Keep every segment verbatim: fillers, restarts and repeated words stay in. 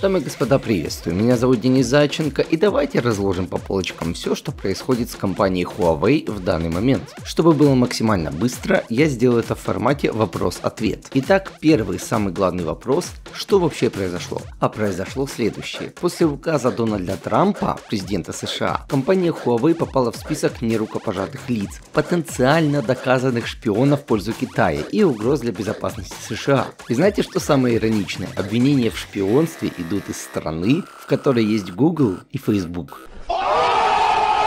Дамы и господа, приветствую, меня зовут Денис Зайченко, и давайте разложим по полочкам все, что происходит с компанией Huawei в данный момент. Чтобы было максимально быстро, я сделаю это в формате вопрос-ответ. Итак, первый, самый главный вопрос, что вообще произошло? А произошло следующее. После указа Дональда Трампа, президента США, компания Huawei попала в список нерукопожатых лиц, потенциально доказанных шпионов в пользу Китая и угроз для безопасности США. И знаете, что самое ироничное? Обвинения в шпионстве и идут из страны, в которой есть Google и Facebook.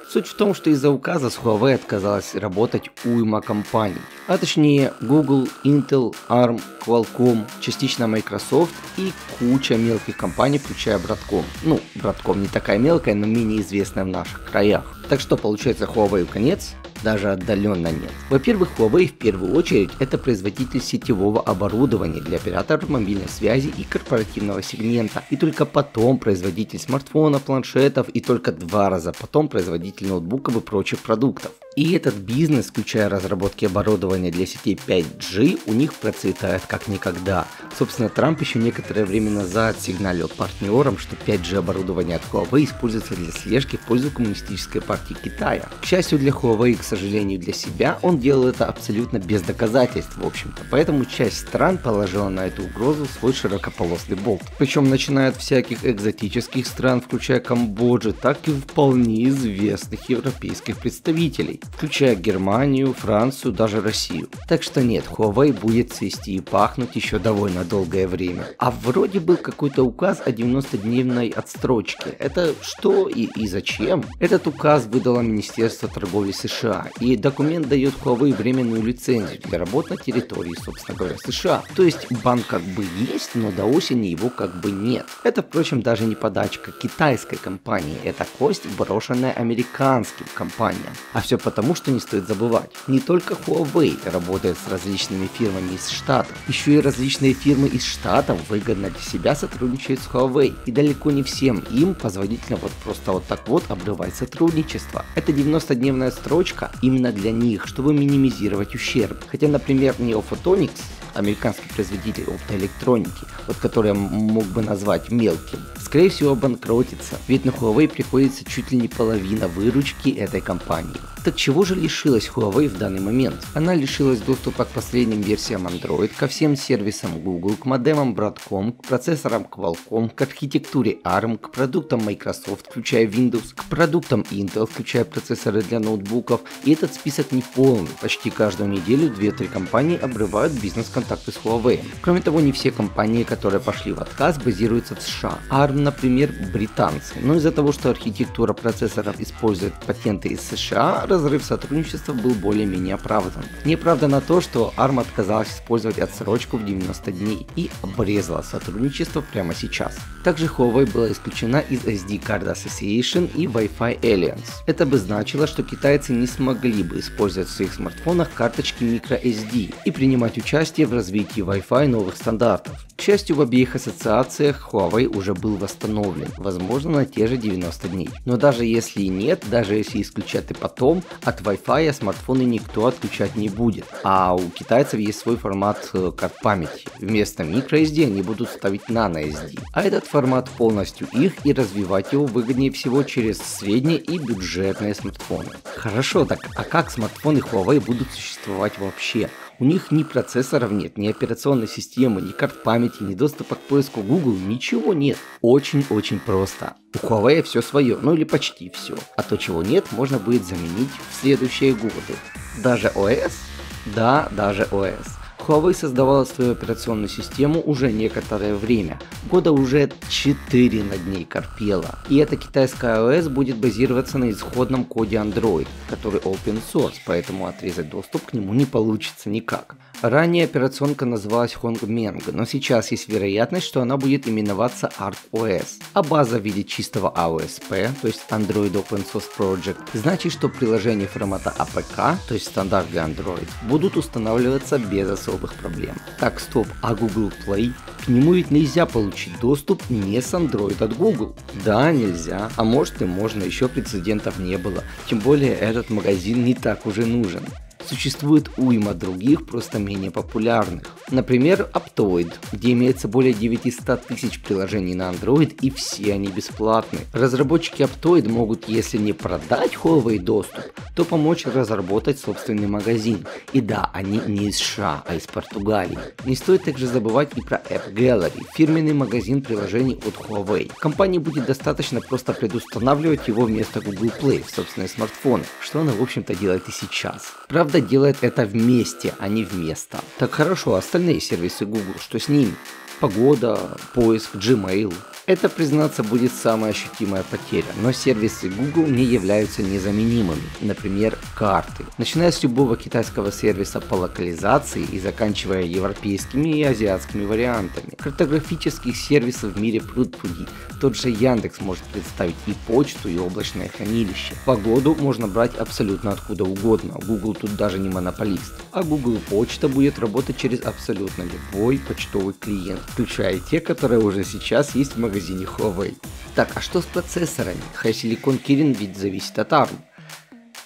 Суть в том, что из-за указа с Huawei отказалась работать уйма компаний, а точнее Google, Intel, арм, Qualcomm, частично Microsoft и куча мелких компаний, включая Broadcom. Ну, Broadcom не такая мелкая, но менее известная в наших краях. Так что получается, Huawei конец? Даже отдаленно нет. Во-первых, Huawei в первую очередь это производитель сетевого оборудования для операторов мобильной связи и корпоративного сегмента, и только потом производитель смартфонов, планшетов, и только два раза потом производитель ноутбуков и прочих продуктов. И этот бизнес, включая разработки оборудования для сетей пять джи, у них процветает как никогда. Собственно, Трамп еще некоторое время назад сигналил партнерам, что пять джи оборудование от Huawei используется для слежки в пользу коммунистической партии Китая. К счастью для Huawei, к сожалению для себя, он делал это абсолютно без доказательств, в общем-то. Поэтому часть стран положила на эту угрозу свой широкополосный болт. Причем начиная от всяких экзотических стран, включая Камбоджу, так и вполне известных европейских представителей, включая Германию, Францию, даже Россию. Так что нет, Huawei будет свисти и пахнуть еще довольно долгое время. А вроде был какой-то указ о девяностодневной отсрочке. Это что и, и зачем? Этот указ выдало Министерство торговли США, и документ дает Huawei временную лицензию для работ на территории, собственно говоря, США. То есть бан как бы есть, но до осени его как бы нет. Это, впрочем, даже не подачка китайской компании, это кость, брошенная американским компаниям. А все потому, Потому что не стоит забывать, не только Huawei работает с различными фирмами из Штатов, еще и различные фирмы из Штатов выгодно для себя сотрудничают с Huawei, и далеко не всем им позволительно вот просто вот так вот обрывать сотрудничество. Это девяностодневная строчка именно для них, чтобы минимизировать ущерб, хотя, например, Neophotonics, американский производитель оптоэлектроники, вот который я мог бы назвать мелким, скорее всего обанкротится, ведь на Huawei приходится чуть ли не половина выручки этой компании. Так чего же лишилась Huawei в данный момент? Она лишилась доступа к последним версиям Android, ко всем сервисам Google, к модемам Broadcom, к процессорам Qualcomm, к архитектуре арм, к продуктам Microsoft, включая Windows, к продуктам Intel, включая процессоры для ноутбуков. И этот список не полный, почти каждую неделю две-три компании обрывают бизнес-контакты с Huawei. Кроме того, не все компании, которые пошли в отказ, базируются в США. арм, например, британцы, но из-за того, что архитектура процессоров использует патенты из США, разрыв сотрудничества был более-менее оправдан. Неоправданно то, что арм отказалась использовать отсрочку в девяносто дней и обрезала сотрудничество прямо сейчас. Также Huawei была исключена из эс ди Card Association и Wi-Fi Alliance. Это бы значило, что китайцы не смогли бы использовать в своих смартфонах карточки microSD и принимать участие в развитии Wi-Fi новых стандартов. К счастью, в обеих ассоциациях Huawei уже был восстановлен, возможно, на те же девяносто дней. Но даже если и нет, даже если исключат и потом, от Wi-Fi смартфоны никто отключать не будет, а у китайцев есть свой формат карт памяти. Вместо microSD они будут ставить nanoSD, а этот формат полностью их, и развивать его выгоднее всего через средние и бюджетные смартфоны. Хорошо, так а как смартфоны Huawei будут существовать вообще? У них ни процессоров нет, ни операционной системы, ни карт памяти, ни доступа к поиску Google, ничего нет. Очень-очень просто. У Huawei все свое, ну или почти все. А то, чего нет, можно будет заменить в следующие годы. Даже о эс? Да, даже о эс. Huawei создавала свою операционную систему уже некоторое время, года уже четыре над ней корпела, и эта китайская о эс будет базироваться на исходном коде Android, который open source, поэтому отрезать доступ к нему не получится никак. Ранее операционка называлась Hongmeng, но сейчас есть вероятность, что она будет именоваться ArtOS, а база в виде чистого эй о эс пи, то есть Android Open Source Project, значит, что приложения формата эй пи кей, то есть стандарт для Android, будут устанавливаться без особых проблем. Так, стоп, а Google Play? К нему ведь нельзя получить доступ не с Android от Google. Да, нельзя, а может и можно, еще прецедентов не было, тем более этот магазин не так уже нужен. Существует уйма других, просто менее популярных. Например, Optoid, где имеется более девятисот тысяч приложений на Android, и все они бесплатны. Разработчики Optoid могут, если не продать Huawei доступ, то помочь разработать собственный магазин. И да, они не из США, а из Португалии. Не стоит также забывать и про App Gallery, фирменный магазин приложений от Huawei. Компании будет достаточно просто предустанавливать его вместо Google Play в собственные смартфоны, что она в общем-то делает и сейчас. Правда, делает это вместе, а не вместо. Так хорошо, остальные сервисы Google, что с ними? Погода, поиск, Gmail. Это, признаться, будет самая ощутимая потеря, но сервисы Google не являются незаменимыми, например, карты. Начиная с любого китайского сервиса по локализации и заканчивая европейскими и азиатскими вариантами. Картографических сервисов в мире пруд-пруди, тот же Яндекс может представить и почту, и облачное хранилище. Погоду можно брать абсолютно откуда угодно, Google тут даже не монополист. А Google Почта будет работать через абсолютно любой почтовый клиент, включая те, которые уже сейчас есть в магазине. магазине Huawei. Так, а что с процессорами? Хайсиликон Kirin ведь зависит от арм.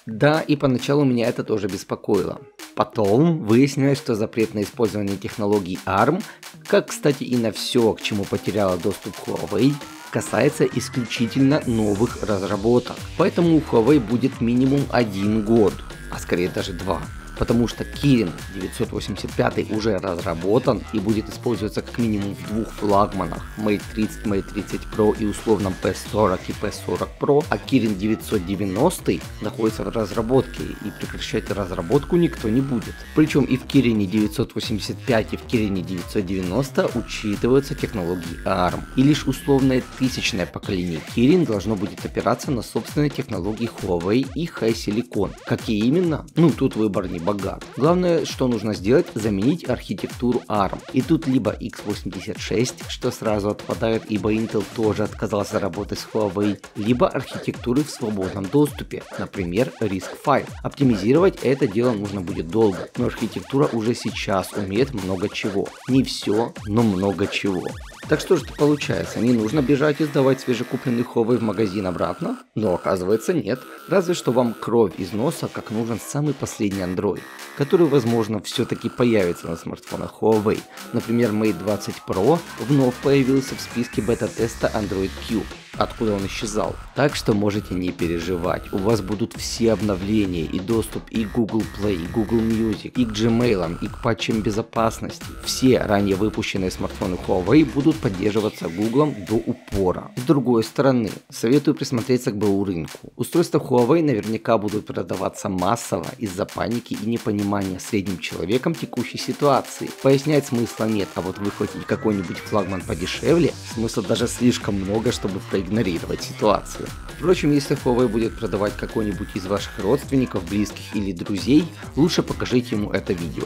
Да, и поначалу меня это тоже беспокоило. Потом выяснилось, что запрет на использование технологий арм, как, кстати, и на все, к чему потеряла доступ Huawei, касается исключительно новых разработок. Поэтому у Huawei будет минимум один год, а скорее даже два. Потому что Kirin девятьсот восемьдесят пять уже разработан и будет использоваться как минимум в двух флагманах Mate тридцать, Mate тридцать Pro и условном P сорок и P сорок Pro, а Kirin девятьсот девяносто находится в разработке и прекращать разработку никто не будет. Причем и в Kirin девятьсот восемьдесят пять и в Kirin девятьсот девяносто учитываются технологии арм, и лишь условное тысячное поколение Kirin должно будет опираться на собственные технологии Huawei и HiSilicon. Какие именно? Ну тут выбор не богат. Главное, что нужно сделать, заменить архитектуру арм. И тут либо икс восемьдесят шесть, что сразу отпадает, ибо Intel тоже отказался работать с Huawei, либо архитектуры в свободном доступе, например, риск пять. Оптимизировать это дело нужно будет долго, но архитектура уже сейчас умеет много чего. Не все, но много чего. Так что же получается, не нужно бежать и сдавать свежекупленный Huawei в магазин обратно? Но оказывается нет. Разве что вам кровь из носа, как нужен самый последний Android, который, возможно, все-таки появится на смартфонах Huawei. Например, Mate двадцать Pro вновь появился в списке бета-теста Android Q, откуда он исчезал. Так что можете не переживать, у вас будут все обновления и доступ и к Google Play, и к Google Music, и к Gmail, и к патчам безопасности. Все ранее выпущенные смартфоны Huawei будут поддерживаться Google до упора. С другой стороны, советую присмотреться к БУ рынку. Устройства Huawei наверняка будут продаваться массово из-за паники и непонимания средним человеком текущей ситуации. Пояснять смысла нет, а вот выхватить какой-нибудь флагман подешевле, смысла даже слишком много, чтобы пройти игнорировать ситуацию. Впрочем, если Huawei будет продавать какой-нибудь из ваших родственников, близких или друзей, лучше покажите ему это видео.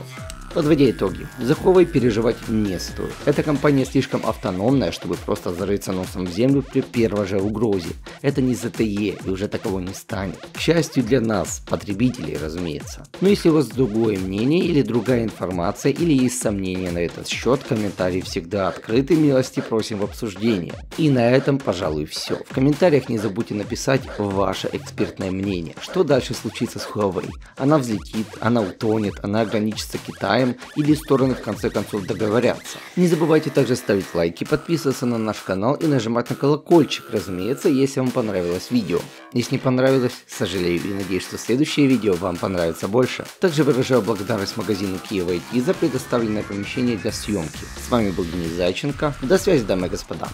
Подводя итоги, за Huawei переживать не стоит. Эта компания слишком автономная, чтобы просто зарыться носом в землю при первой же угрозе. Это не зэ тэ е и уже такого не станет. К счастью для нас, потребителей, разумеется. Но если у вас другое мнение или другая информация, или есть сомнения на этот счет, комментарии всегда открыты, милости просим в обсуждении. И на этом, пожалуй, все. В комментариях не забудьте написать ваше экспертное мнение. Что дальше случится с Huawei? Она взлетит, она утонет, она ограничится Китаем, или стороны в конце концов договорятся. Не забывайте также ставить лайки, подписываться на наш канал и нажимать на колокольчик, разумеется, если вам понравилось видео. Если не понравилось, сожалею и надеюсь, что следующее видео вам понравится больше. Также выражаю благодарность магазину Киева ай ти за предоставленное помещение для съемки. С вами был Денис Зайченко. До связи, дамы и господа.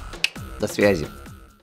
До связи.